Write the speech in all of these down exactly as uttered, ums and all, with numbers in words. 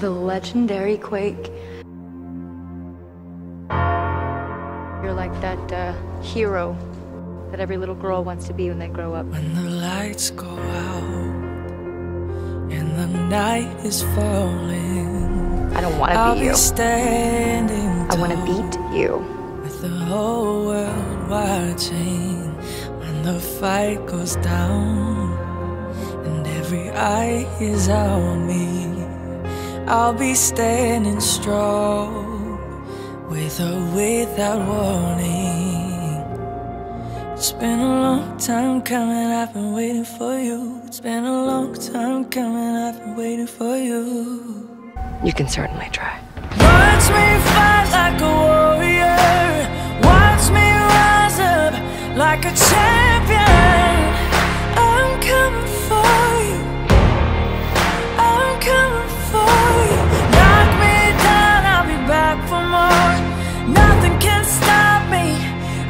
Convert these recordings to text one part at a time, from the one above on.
the legendary Quake. You're like that uh, hero that every little girl wants to be when they grow up. When the lights go out and the night is falling, I don't want to be, be you. I want to beat you. With the whole world watching, when the fight goes down and every eye is on me, I'll be standing strong. With or without warning, it's been a long time coming, I've been waiting for you. It's been a long time coming, I've been waiting for you. You can certainly try. Watch me fight like a warrior, watch me rise up like a champion. I'm coming for you, I'm coming for you.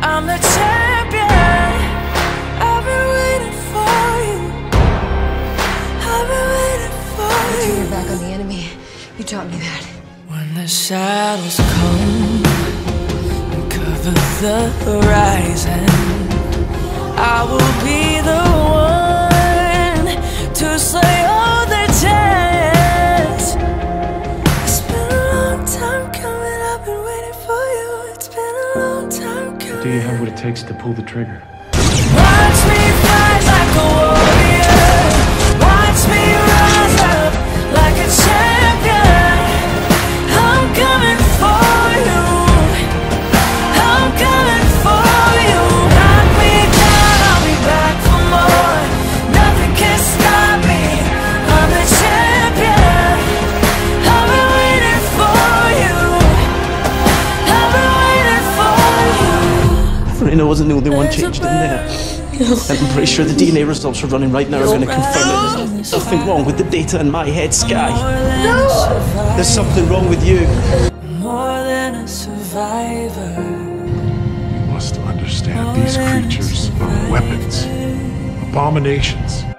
I'm the champion. I've been waiting for you. I've been waiting for you. I turn your back on the enemy. You taught me that. When the shadows come and cover the horizon, I will be the one to slay all their giants. It's been a long time coming. I've been waiting for you. It's been a long time coming. Do you have what it takes to pull the trigger? Watch me fight like a warrior, watch me rise up like a champion. I'm coming for you, I'm coming for you. Knock me down, I'll be back for more. Nothing can stop me, I'm the champion. I've been waiting for you, I've been waiting for you. I wasn't the only one changed in there. I'm pretty sure the D N A results we're running right now are going to confirm that there's nothing wrong with the data in my head, Skye. No! There's something wrong with you. More than a survivor. You must understand, these creatures are weapons, abominations.